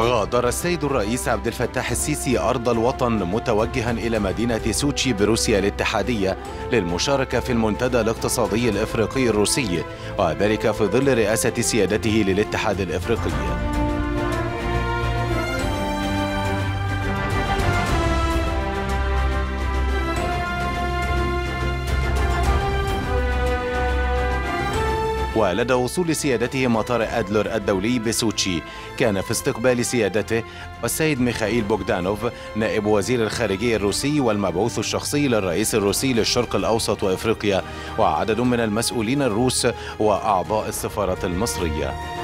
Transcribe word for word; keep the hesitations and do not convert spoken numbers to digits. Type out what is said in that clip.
غادر السيد الرئيس عبد الفتاح السيسي أرض الوطن متوجها إلى مدينة سوتشي بروسيا الاتحادية للمشاركة في المنتدى الاقتصادي الإفريقي الروسي، وذلك في ظل رئاسة سيادته للاتحاد الإفريقي. ولدى وصول سيادته مطار أدلر الدولي بسوتشي، كان في استقبال سيادته السيد ميخائيل بوغدانوف نائب وزير الخارجية الروسي والمبعوث الشخصي للرئيس الروسي للشرق الأوسط وإفريقيا، وعدد من المسؤولين الروس وأعضاء السفارة المصرية.